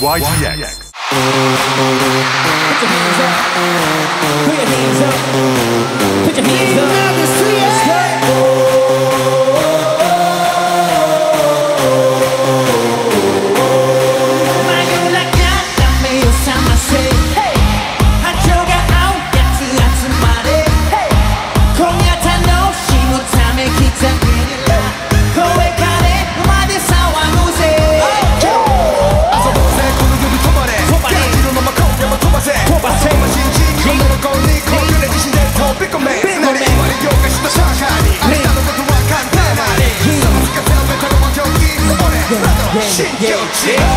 YTX. Put your hands up. Put your hands up. Now the street is yeah.